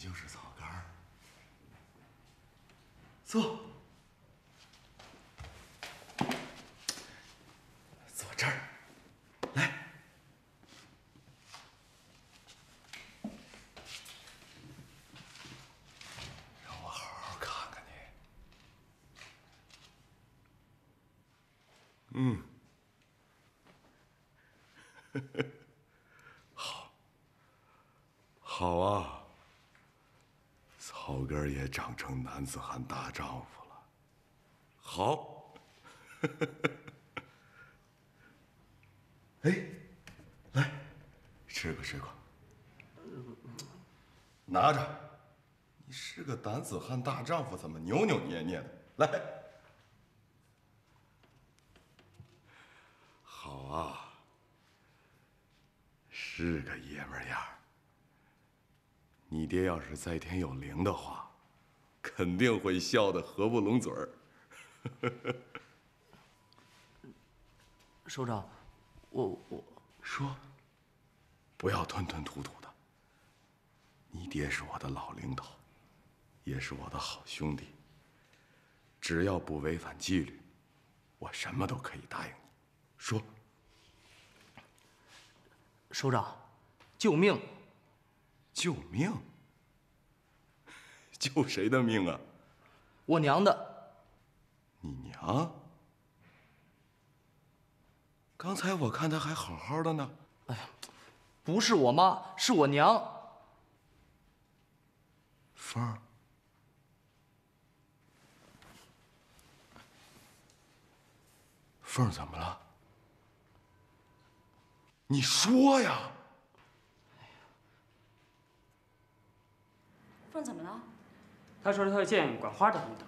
你就是草根儿。坐，坐这儿，来。让我好好看看你。嗯。呵呵。 好啊，草根儿也长成男子汉大丈夫了。好，哎，来，吃个，拿着。你是个男子汉大丈夫，怎么扭扭捏捏的？来，好啊，是个爷们儿样儿。 你爹要是在天有灵的话，肯定会笑得合不拢嘴儿。首长，我说，不要吞吞吐吐的。你爹是我的老领导，也是我的好兄弟。只要不违反纪律，我什么都可以答应你。说，首长，救命！ 救命！救谁的命啊？我娘的。你娘？刚才我看她还好好的呢。哎呀，不是我妈，是我娘。芳儿，凤儿怎么了？你说呀！ 凤怎么了？他说他要见管花的领导。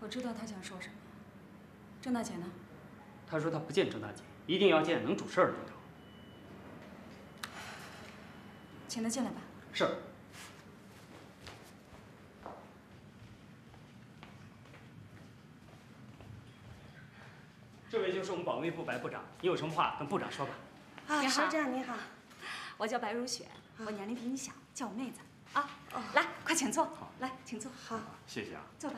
我知道他想说什么。郑大姐呢？他说他不见郑大姐，一定要见能主事的领导。请他进来吧。是。这位就是我们保卫部白部长，你有什么话跟部长说吧。啊，首长你好，我叫白如雪，我年龄比你小，叫我妹子。 啊，来，快请坐。好，来，请坐。好，谢谢啊。坐吧。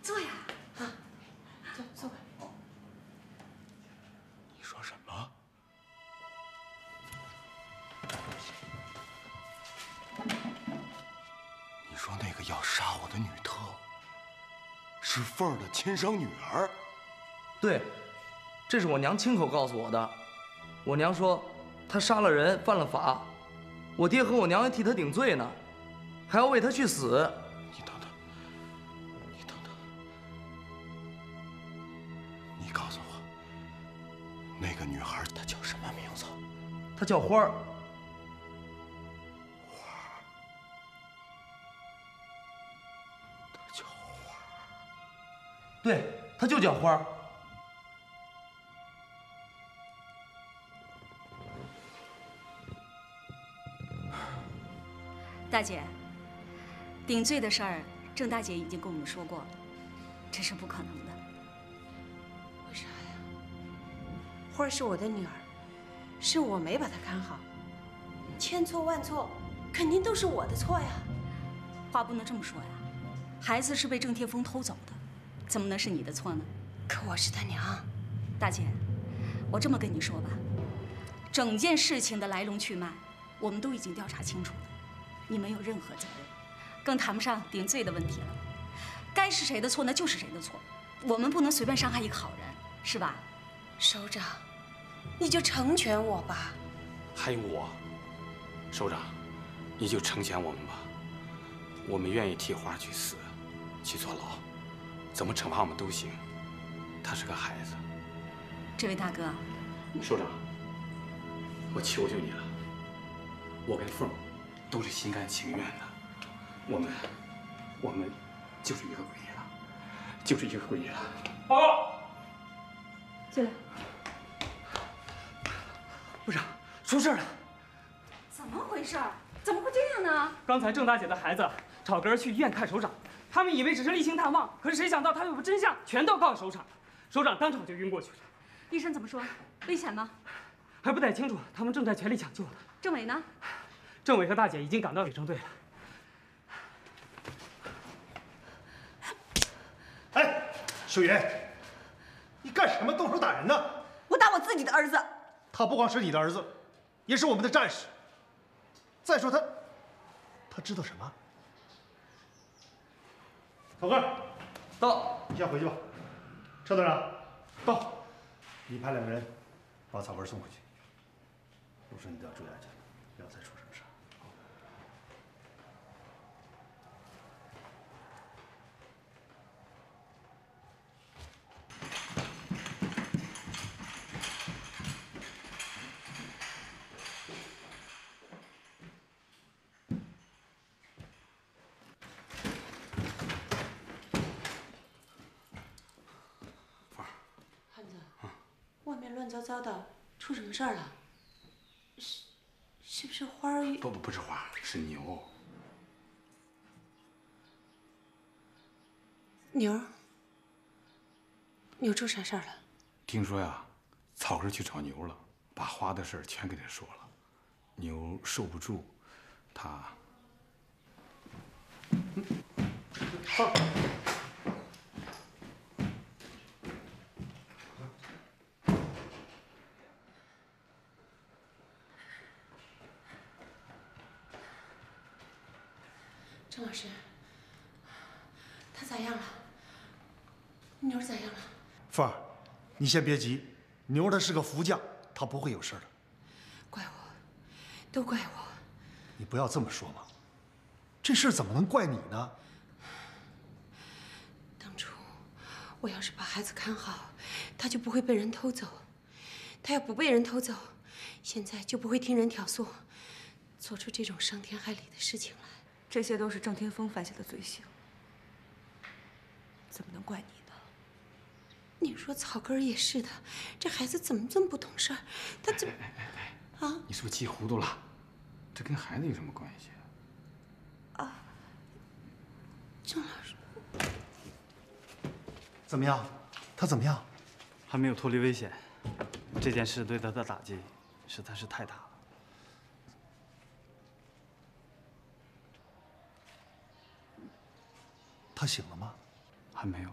坐呀。啊，坐吧。你说什么？你说那个要杀我的女特，是凤儿的亲生女儿？对，这是我娘亲口告诉我的。我娘说。 他杀了人，犯了法，我爹和我娘还替他顶罪呢，还要为他去死。你等等，你告诉我，那个女孩她叫什么名字？她叫花儿。花儿，她叫花儿。对，她就叫花儿。 大姐，顶罪的事儿，郑大姐已经跟我们说过了，这是不可能的。为啥呀？花儿是我的女儿，是我没把她看好，千错万错，肯定都是我的错呀。话不能这么说呀，孩子是被郑天峰偷走的，怎么能是你的错呢？可我是他娘。大姐，我这么跟你说吧，整件事情的来龙去脉，我们都已经调查清楚了。 你没有任何责任，更谈不上顶罪的问题了。该是谁的错，那就是谁的错。我们不能随便伤害一个好人，是吧？首长，你就成全我吧。还有我，首长，你就成全我们吧。我们愿意替花去死，去坐牢，怎么惩罚我们都行。她是个孩子。这位大哥，首长，我求求你了，我跟凤。 都是心甘情愿的，我们就是一个鬼了，就是一个鬼了。好，进来。部长，出事了！怎么回事？怎么会这样呢？刚才郑大姐的孩子草根去医院看首长，他们以为只是例行探望，可是谁想到他有个真相，全都告诉首长，首长当场就晕过去了。医生怎么说？危险吗？还不太清楚，他们正在全力抢救呢。政委呢？政委和大姐已经赶到水生队了。哎，水源，你干什么动手打人呢？我打我自己的儿子。他不光是你的儿子，也是我们的战士。再说他知道什么？小哥，到，你先回去吧。车队长，到，你派两个人把草根送回去。路上你都要注意安全，不要再出什么事儿。乱糟糟的，出什么事儿了？是不是花儿？不是花，是牛。牛出啥事儿了？听说呀，草根去找牛了，把花的事儿全给他说了。牛受不住，他。好。郑老师，他咋样了？牛咋样了？凤儿，你先别急，牛他是个福将，他不会有事的。怪我，都怪我。你不要这么说嘛，这事怎么能怪你呢？当初我要是把孩子看好，他就不会被人偷走；他要不被人偷走，现在就不会听人挑唆，做出这种伤天害理的事情来。 这些都是郑天峰犯下的罪行，怎么能怪你呢？你说草根儿也是的，这孩子怎么这么不懂事儿？他怎么……啊！你是不是气糊涂了？这跟孩子有什么关系啊？啊，郑老师，怎么样？他怎么样？还没有脱离危险。这件事对他的打击实在是太大了。 他醒了吗？还没有。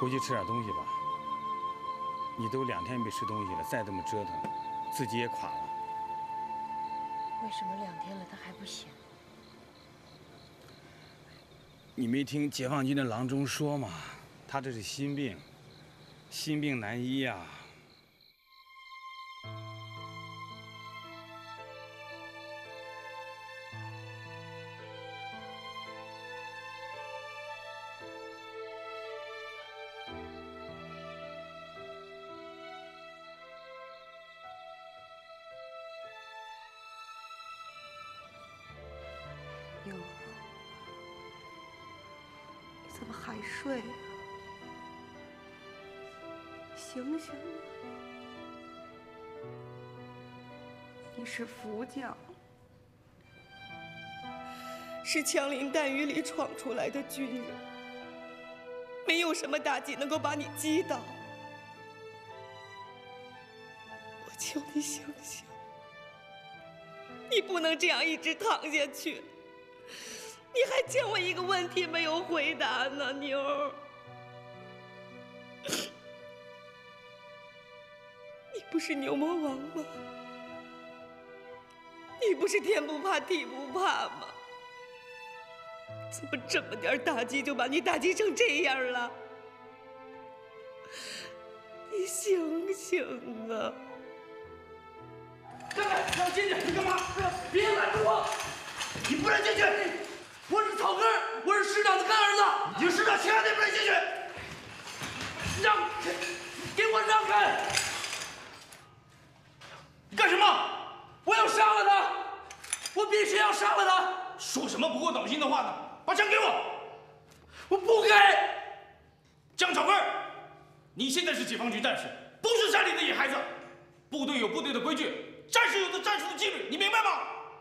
回去吃点东西吧。你都2天没吃东西了，再这么折腾，自己也垮了。为什么2天了他还不醒？你没听解放军的郎中说吗？他这是心病，心病难医啊。 哟，你怎么还睡啊？醒醒！你是福将，是枪林弹雨里闯出来的军人，没有什么打击能够把你击倒。我求你醒醒，你不能这样一直躺下去。 你还欠我一个问题没有回答呢，妞儿。你不是牛魔王吗？你不是天不怕地不怕吗？怎么这么点打击就把你打击成这样了？你醒醒啊！干嘛？让我进去！你干嘛？别拦着我！你不能进去！ 我是草根，我是师长的干儿子。你是师长，千万别不能进去！让开，给我让开！你干什么？我要杀了他！我必须要杀了他！说什么不过脑筋的话呢？把枪给我！我不给！江草根，你现在是解放军战士，不是山里的野孩子。部队有部队的规矩，战士有的战士的纪律，你明白吗？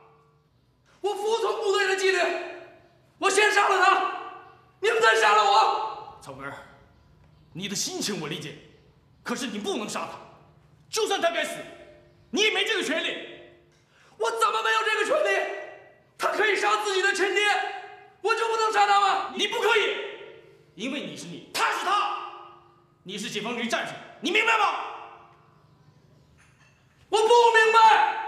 我服从部队的纪律。 我先杀了他，你们再杀了我。草根，你的心情我理解，可是你不能杀他，就算他该死，你也没这个权利。我怎么没有这个权利？他可以杀自己的亲爹，我就不能杀他吗？你不可以，因为你是你，他是他，你是解放军战士，你明白吗？我不明白。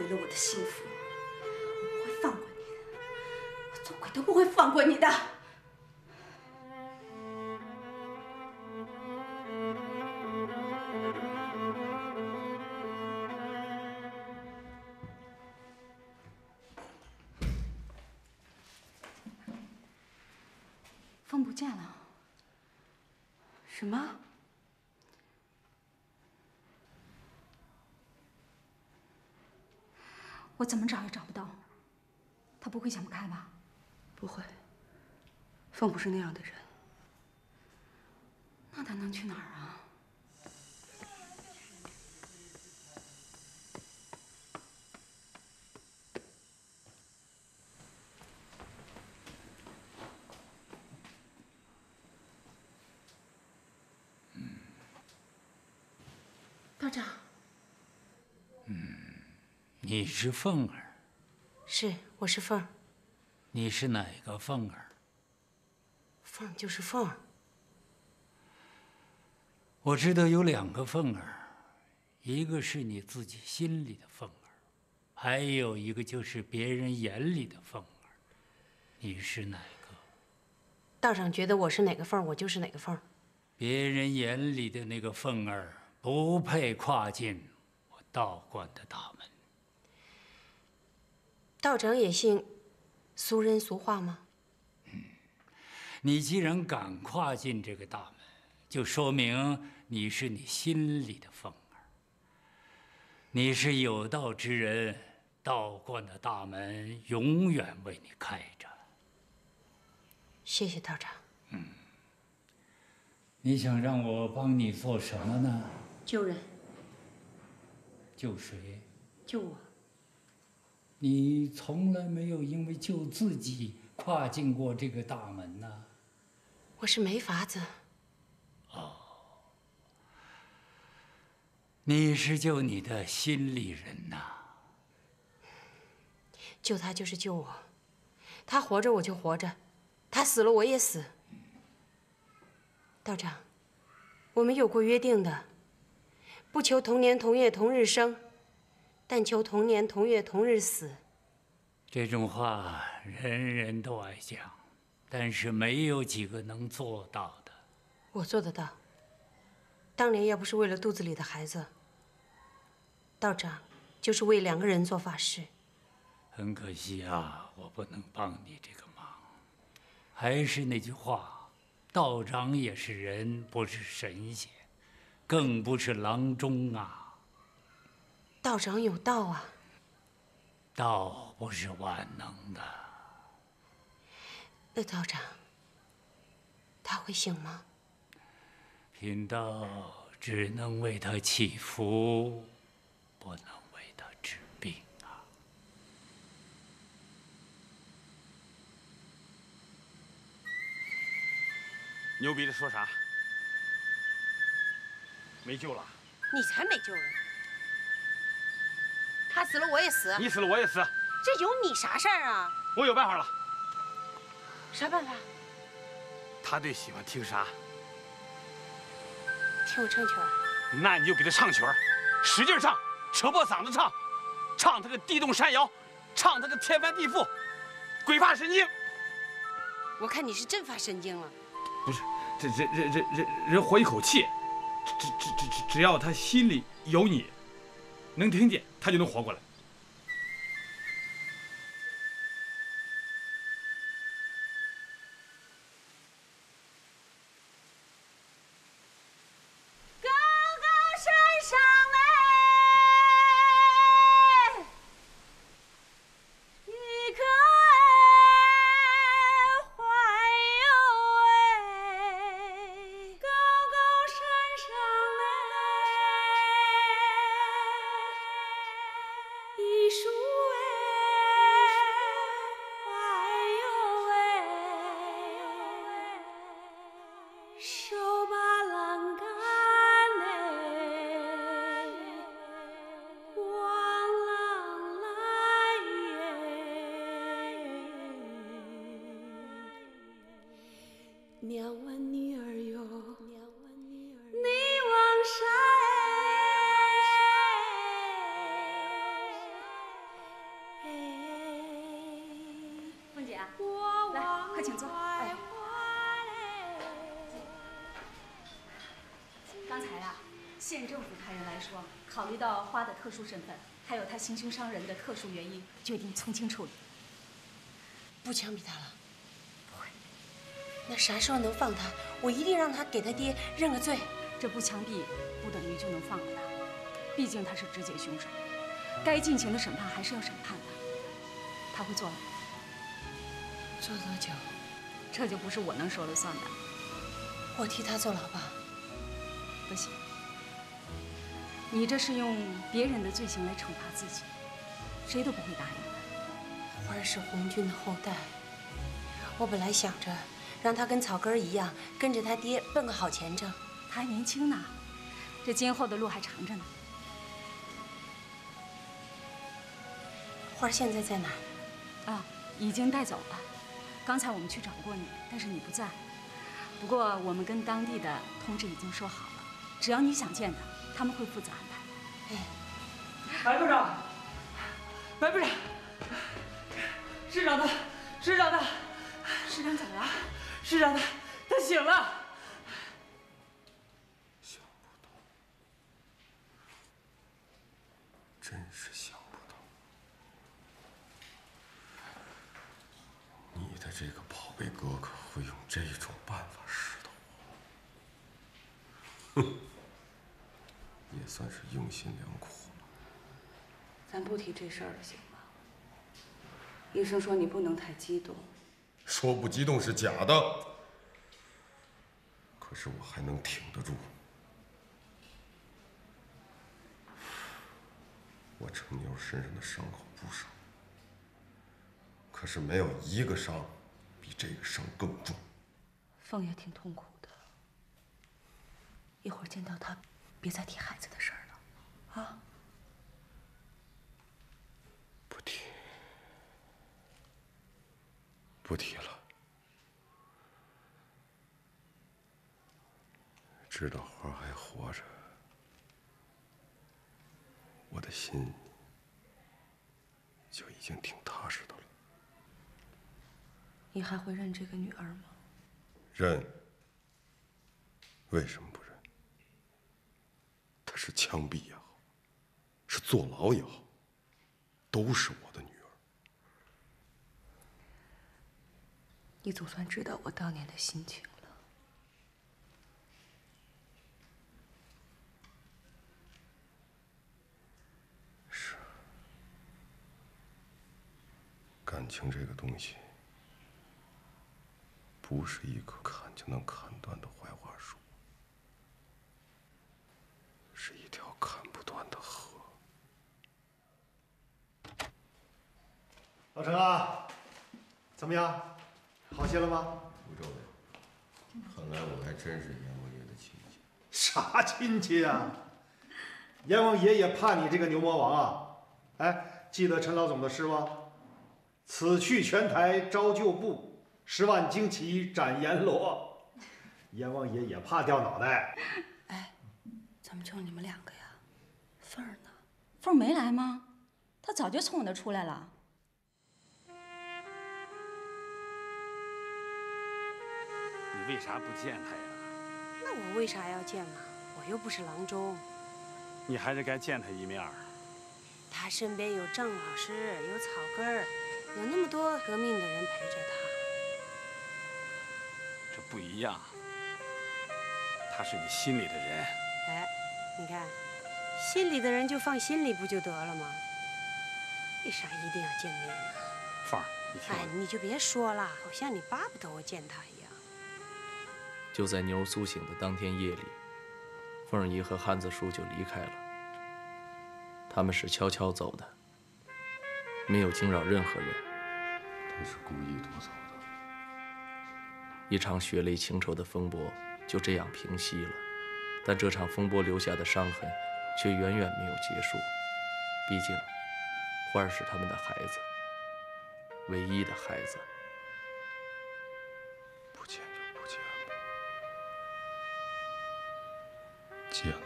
为了我的幸福，我不会放过你的，我做鬼都不会放过你的。 我怎么找也找不到，他不会想不开吧？不会，凤不是那样的人。那他能去哪儿啊？道长。 你是凤儿，是，我是凤儿。你是哪个凤儿？凤儿就是凤儿。我知道有两个凤儿，一个是你自己心里的凤儿，还有一个就是别人眼里的凤儿。你是哪个？道长觉得我是哪个凤儿，我就是哪个凤儿。别人眼里的那个凤儿不配跨进我道观的大门。 道长也信俗人俗话吗？嗯，你既然敢跨进这个大门，就说明你是你心里的凤儿。你是有道之人，道观的大门永远为你开着。谢谢道长。嗯，你想让我帮你做什么呢？救人。救谁？救我。 你从来没有因为救自己跨进过这个大门呐！我是没法子。哦，你是救你的心里人呐。救他就是救我，他活着我就活着，他死了我也死。道长，我们有过约定的，不求同年同月同日生，但求同年同月同日死。这种话人人都爱讲，但是没有几个能做到的。我做得到。 当年要不是为了肚子里的孩子，道长就是为两个人做法事。很可惜啊，我不能帮你这个忙。还是那句话，道长也是人，不是神仙，更不是郎中啊。道长有道啊。道不是万能的。那道长，他会醒吗？ 贫道只能为他祈福，不能为他治病啊！牛鼻子说啥？没救了？你才没救呢！他死了我也死，你死了我也死，这有你啥事儿啊？我有办法了。啥办法？他最喜欢听啥？ 听我唱曲儿，那你就给他唱曲儿，使劲唱，扯破嗓子唱，唱他个地动山摇，唱他个天翻地覆，鬼怕神经。我看你是真发神经了。不是，这人活一口气，只要他心里有你，能听见他就能活过来。 考虑到花的特殊身份，还有他行凶伤人的特殊原因，决定从轻处理，不枪毙他了。不会。那啥时候能放他？我一定让他给他爹认个罪。这不枪毙不等于就能放了他，毕竟他是直接凶手，该进行的审判还是要审判的。他会坐牢。坐多久？这就不是我能说了算的。我替他坐牢吧。不行。 你这是用别人的罪行来惩罚自己，谁都不会答应的。花儿是红军的后代，我本来想着让他跟草根一样，跟着他爹奔个好前程。他还年轻呢，这今后的路还长着呢。花儿现在在哪儿？啊，已经带走了。刚才我们去找过你，但是你不在。不过我们跟当地的同志已经说好了，只要你想见他。 他们会负责安排。哎，白部长，白部长，师长他，师长他，师长怎么了？师长他醒了。想不到，真是想不到，你的这个宝贝哥哥会用这种办法试探我。哼。 也算是用心良苦了。咱不提这事儿了，行吗？医生说你不能太激动。说不激动是假的，可是我还能挺得住。我程牛身上的伤口不少，可是没有一个伤比这个伤更重。凤也挺痛苦的，一会儿见到他。 别再提孩子的事儿了。不提了。知道花还活着，我的心就已经挺踏实的了。你还会认这个女儿吗？认。为什么不认？她是枪毙也好，是坐牢也好，都是我的女儿。你总算知道我当年的心情了。 感情这个东西，不是一个砍就能砍断的槐花树，是一条砍不断的河。老陈啊，怎么样？好些了吗？不皱眉，看来我还真是阎王爷的亲戚。啥亲戚啊？阎王爷也怕你这个牛魔王啊！哎，记得陈老总的诗吗？ 此去全台招旧部，10万旌旗斩阎罗。阎王爷也怕掉脑袋。哎，怎么就你们两个呀？凤儿呢？凤儿没来吗？她早就从我那出来了。你为啥不见她呀？那我为啥要见嘛？我又不是郎中。你还是该见她一面。她身边有郑老师，有草根儿。 有那么多革命的人陪着他，这不一样。他是你心里的人。哎，你看，心里的人就放心里不就得了吗？为啥一定要见面呢？凤儿，你听。哎，你就别说了，好像你巴不得我见他一样。就在妞苏醒的当天夜里，凤儿姨和汉子叔就离开了。他们是悄悄走的。 没有惊扰任何人，他是故意夺走的。一场血泪情仇的风波就这样平息了，但这场风波留下的伤痕却远远没有结束。毕竟，花儿是他们的孩子，唯一的孩子。不见就不见吧，见了。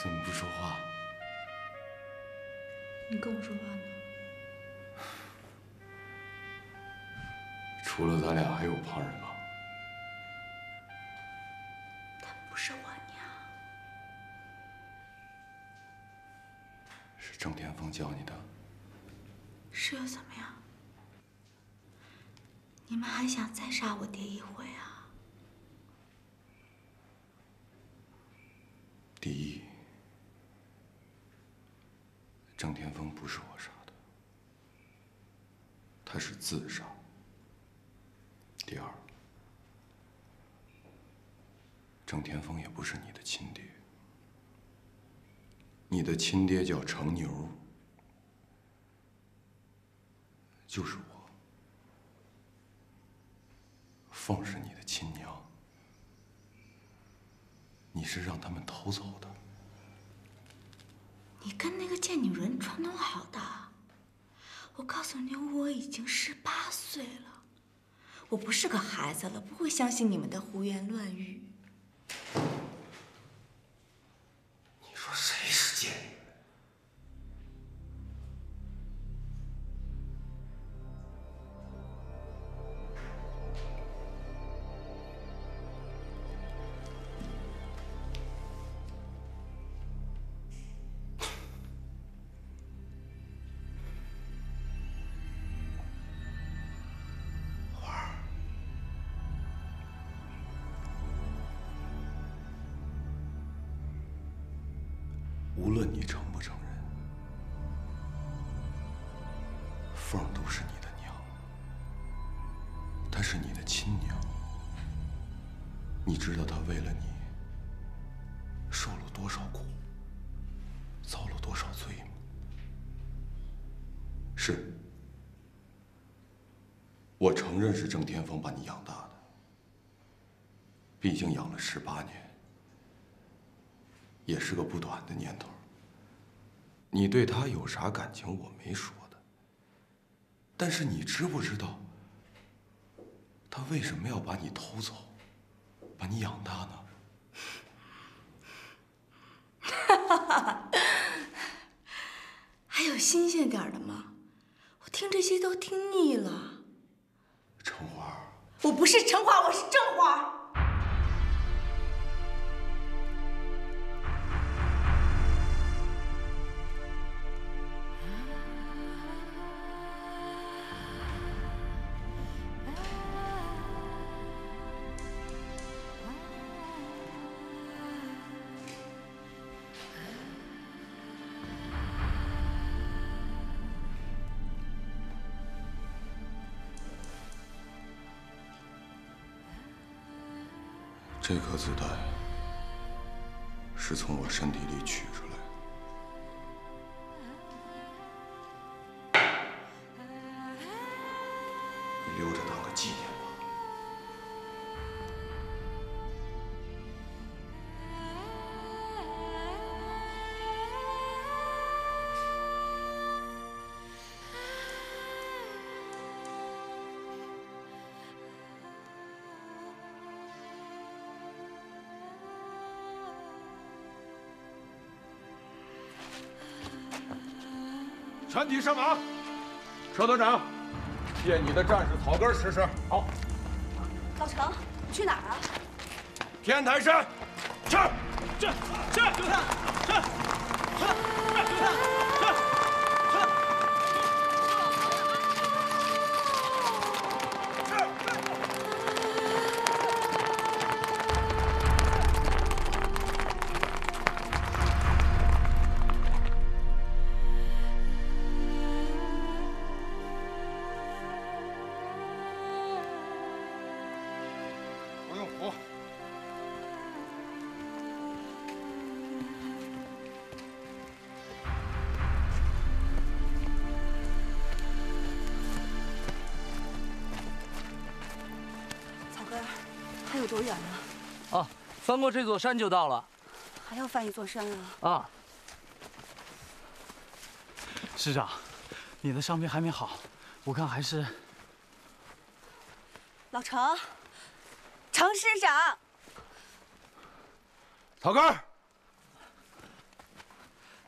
怎么不说话？你跟我说话呢？除了咱俩还有旁人吗？他不是我娘，是郑天峰教你的。是又怎么样？你们还想再杀我爹一回啊？第一。 郑天峰不是我杀的，他是自杀。第二，郑天峰也不是你的亲爹，你的亲爹叫程牛，就是我。凤是你的亲娘，你是让他们偷走的。 你跟那个贱女人串通好的，我告诉你，我已经18岁了，我不是个孩子了，不会相信你们的胡言乱语。你说谁是贱女人？无论你承不承认，凤儿都是你的娘，是你的亲娘，你知道她为了你受了多少苦，遭了多少罪吗？是，我承认是郑天风把你养大的，毕竟养了18年，也是个不短的年头。你对他有啥感情，我没说的。但是你知不知道，他为什么要把你偷走，把你养大呢？哈哈哈！还有新鲜点的吗？我听这些都听腻了。橙花，我不是橙花，我是郑花。 这颗子弹是从我身体里取出来的，你留着当个纪念全体上马，佘团长，借你的战士草根试试。好，老程，你去哪儿啊？天台山，去。 多远了？啊，翻过这座山就到了。还要翻一座山啊？啊。师长，你的伤病还没好，我看还是……老程，程师长，草根，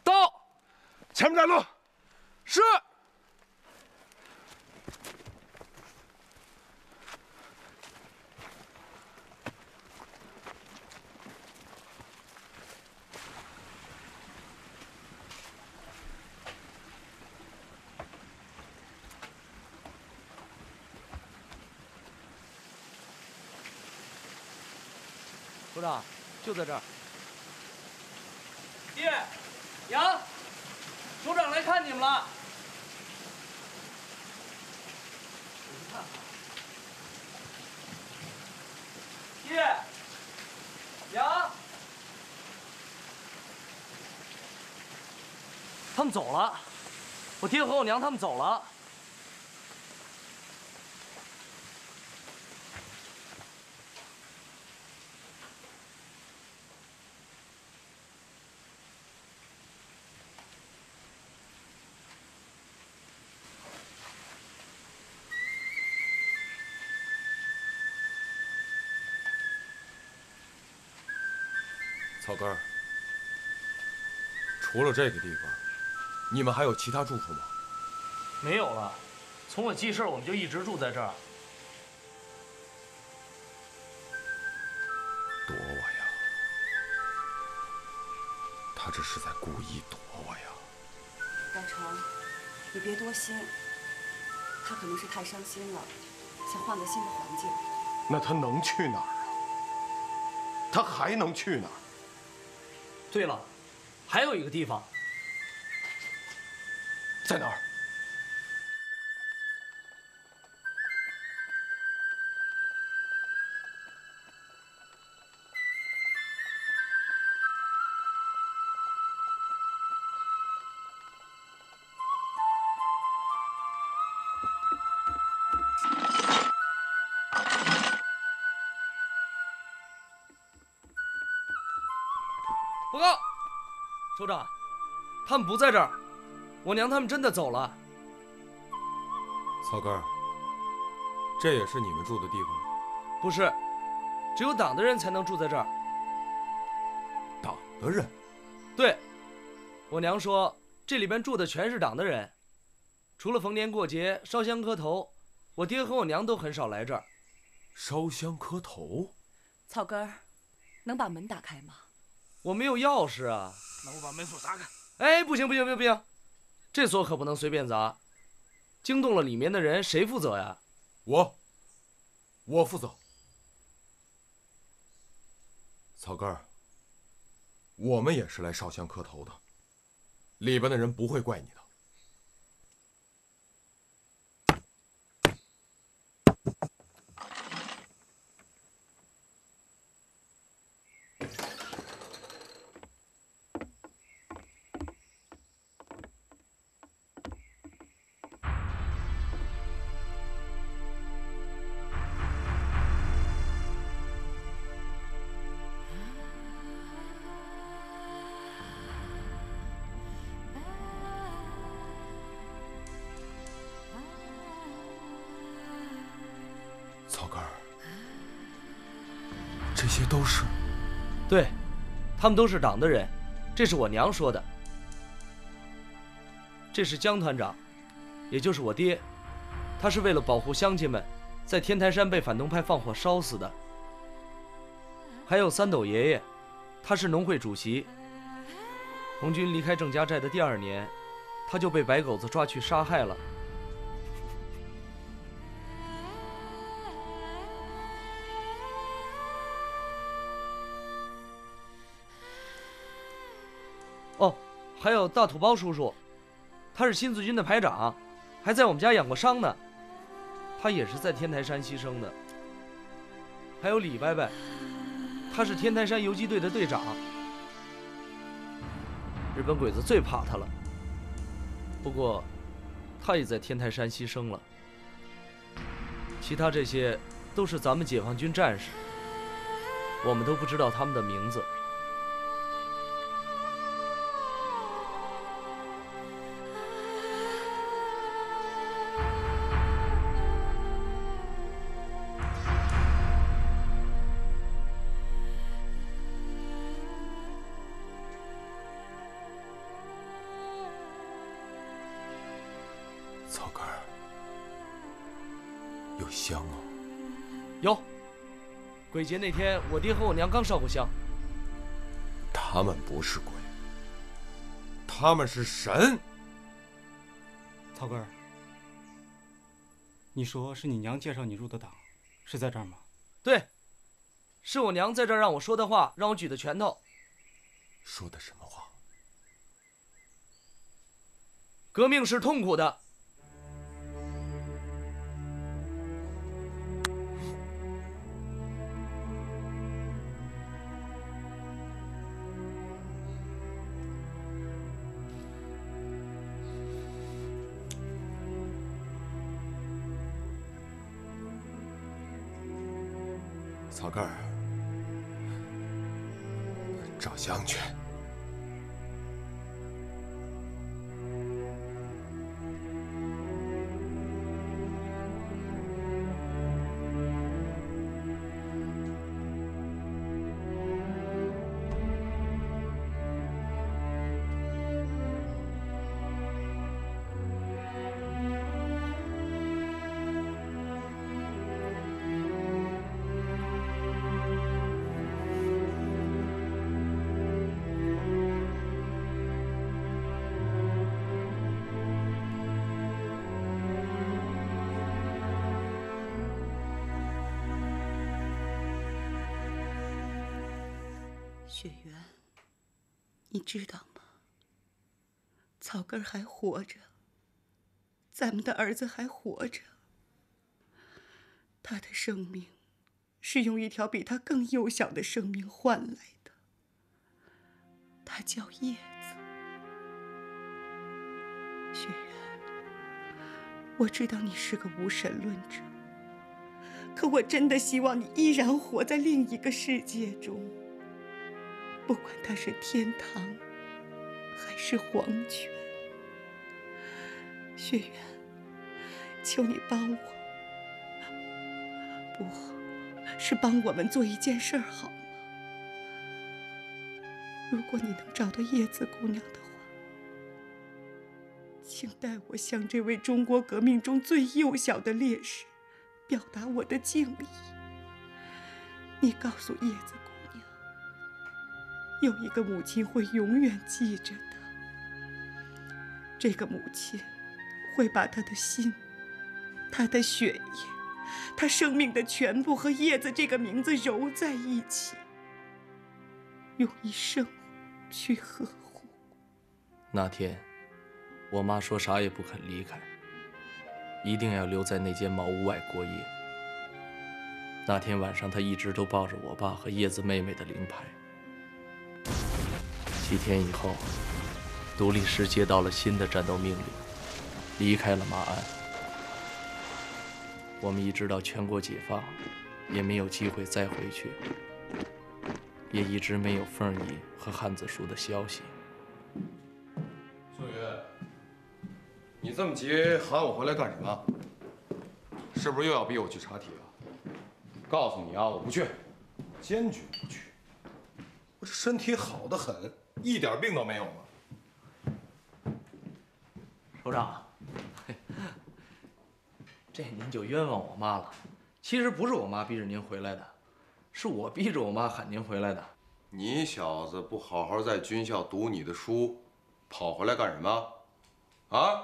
到，前面带路。是。 首长，就在这儿。爹，娘，首长来看你们了。爹，娘，他们走了，我爹和我娘他们走了。 草根儿，除了这个地方，你们还有其他住处吗？没有了，从我记事我们就一直住在这儿。躲我呀！他这是在故意躲我呀！老程，你别多心，他可能是太伤心了，想换个新的环境。那他能去哪儿啊？他还能去哪儿？ 对了，还有一个地方，在哪儿？首长，他们不在这儿，我娘他们真的走了。草根儿，这也是你们住的地方？不是，只有党的人才能住在这儿。党的人？对，我娘说这里边住的全是党的人，除了逢年过节烧香磕头，我爹和我娘都很少来这儿。烧香磕头？草根儿，能把门打开吗？ 我没有钥匙啊！那我把门锁砸开。哎，不行不行不行不行，这锁可不能随便砸，惊动了里面的人，谁负责呀？我负责。草根儿，我们也是来烧香磕头的，里边的人不会怪你的。 这些都是，对，他们都是党的人，这是我娘说的。这是江团长，也就是我爹，他是为了保护乡亲们，在天台山被反动派放火烧死的。还有三斗爷爷，他是农会主席。红军离开郑家寨的第二年，他就被白狗子抓去杀害了。 哦，还有大土包叔叔，他是新四军的排长，还在我们家养过伤呢。他也是在天台山牺牲的。还有李伯伯，他是天台山游击队的队长。日本鬼子最怕他了，不过他也在天台山牺牲了。其他这些都是咱们解放军战士，我们都不知道他们的名字。 草根儿，有香吗？有。鬼节那天，我爹和我娘刚烧过香。他们不是鬼，他们是神。草根儿，你说是你娘介绍你入的党，是在这儿吗？对，是我娘在这儿让我说的话，让我举的拳头。说的什么话？革命是痛苦的。 草根儿，找香去。雪原，你知道吗？草根还活着，咱们的儿子还活着。他的生命是用一条比他更幼小的生命换来的。他叫叶子。雪原，我知道你是个无神论者，可我真的希望你依然活在另一个世界中。 不管它是天堂是黄泉。月圆，求你帮我，不是帮我们做一件事好吗？如果你能找到叶子姑娘的话，请代我向这位中国革命中最幼小的烈士表达我的敬意。你告诉叶子姑娘，有一个母亲会永远记着她，这个母亲会把她的心、她的血液、她生命的全部和叶子这个名字揉在一起，用一生去呵护。那天，我妈说啥也不肯离开，一定要留在那间茅屋外过夜。那天晚上，她一直都抱着我爸和叶子妹妹的灵牌。7天以后，独立师接到了新的战斗命令，离开了马鞍。我们一直到全国解放，也没有机会再回去。也一直没有凤仪和汉子叔的消息。素云，你这么急喊我回来干什么？是不是又要逼我去查体啊？告诉你啊，我不去，坚决不去。我这身体好得很，一点病都没有嘛。首长，这您就冤枉我妈了。其实不是我妈逼着您回来的。是我逼着我妈喊您回来的。你小子不好好在军校读你的书，跑回来干什么？啊？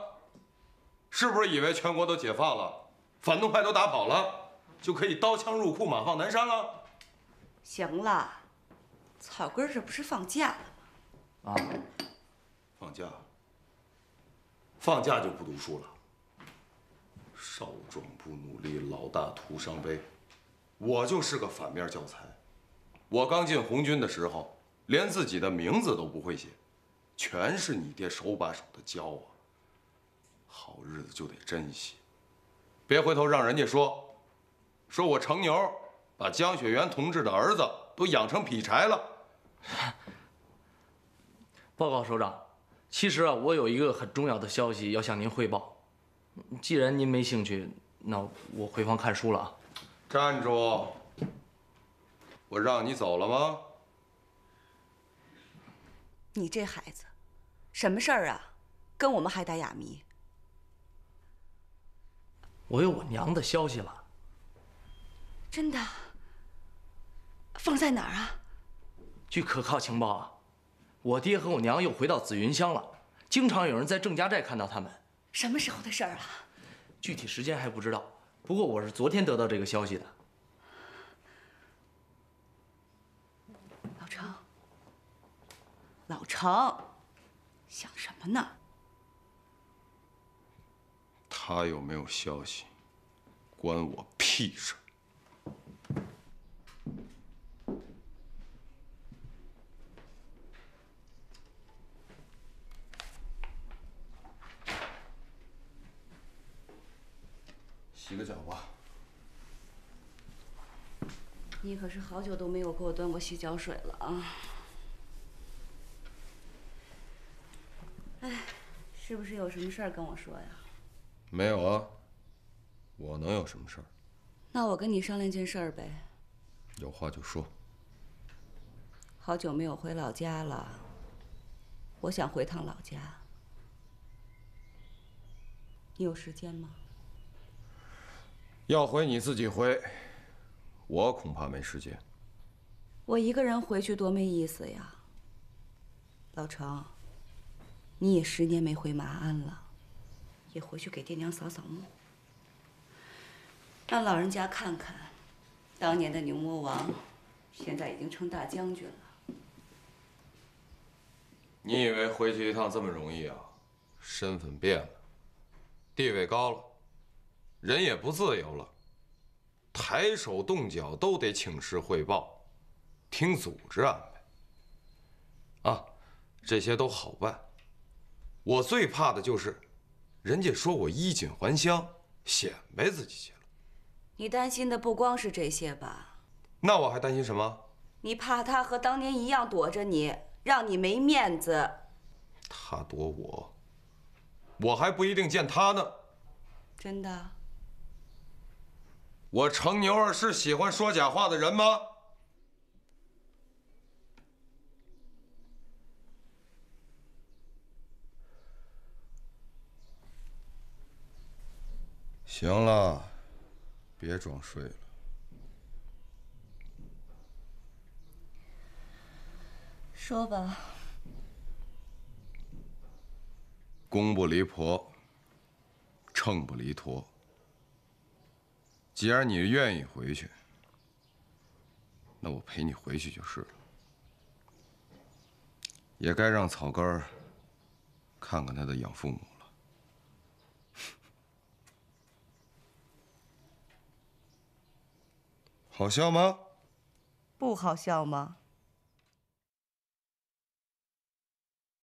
是不是以为全国都解放了，反动派都打跑了，就可以刀枪入库、马放南山了？行了，草根这不是放假了吗？啊，放假？放假就不读书了？少壮不努力，老大徒伤悲。我就是个反面教材。我刚进红军的时候，连自己的名字都不会写，全是你爹手把手的教我。好日子就得珍惜，别回头让人家说我成牛，把江雪原同志的儿子都养成劈柴了。报告首长，其实啊，我有一个很重要的消息要向您汇报。既然您没兴趣，那我回房看书了啊。站住！我让你走了吗？你这孩子，什么事儿啊？跟我们还打哑谜？我有我娘的消息了。真的？放在哪儿啊？据可靠情报啊，我爹和我娘又回到紫云乡了，经常有人在郑家寨看到他们。什么时候的事儿啊？具体时间还不知道。不过我是昨天得到这个消息的。老程，老程，想什么呢？他有没有消息，关我屁事。洗个脚吧。你可是好久都没有给我端过洗脚水了啊！哎，是不是有什么事儿跟我说呀？没有啊，我能有什么事儿？那我跟你商量件事儿呗。有话就说。好久没有回老家了，我想回趟老家。你有时间吗？要回你自己回，我恐怕没时间。我一个人回去多没意思呀。老程，你也10年没回马鞍了，也回去给爹娘扫扫墓，让老人家看看，当年的牛魔王，现在已经成大将军了。你以为回去一趟这么容易啊？身份变了，地位高了。人也不自由了，抬手动脚都得请示汇报，听组织安排。啊，这些都好办。我最怕的就是，人家说我衣锦还乡，显摆自己去了。你担心的不光是这些吧？那我还担心什么？你怕他和当年一样躲着你，让你没面子。他躲我，我还不一定见他呢。真的？我程牛儿是喜欢说假话的人吗？ 行了，别装睡了。说吧。公不离婆，秤不离砣。既然你愿意回去，那我陪你回去就是了。也该让草根儿看看他的养父母。 好笑吗？不好笑吗？